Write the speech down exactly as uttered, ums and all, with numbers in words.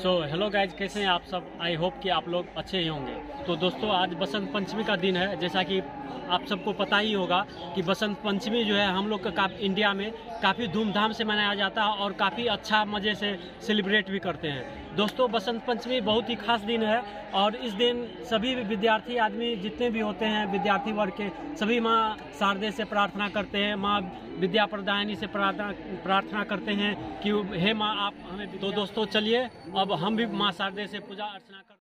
So hello guys, कैसे हैं आप सब। आई होप कि आप लोग अच्छे ही होंगे। तो दोस्तों, आज बसंत पंचमी का दिन है। जैसा कि आप सबको पता ही होगा कि बसंत पंचमी जो है हम लोग का इंडिया में काफ़ी धूमधाम से मनाया जाता है और काफ़ी अच्छा मज़े से सेलिब्रेट भी करते हैं। दोस्तों, बसंत पंचमी बहुत ही खास दिन है और इस दिन सभी विद्यार्थी आदमी जितने भी होते हैं, विद्यार्थी वर्ग के सभी माँ शारदे से प्रार्थना करते हैं, माँ विद्या प्रदायिनी से प्रार्थना प्रार्थना करते हैं कि हे माँ आप हमें। तो दोस्तों चलिए अब हम भी माँ शारदे से पूजा अर्चना कर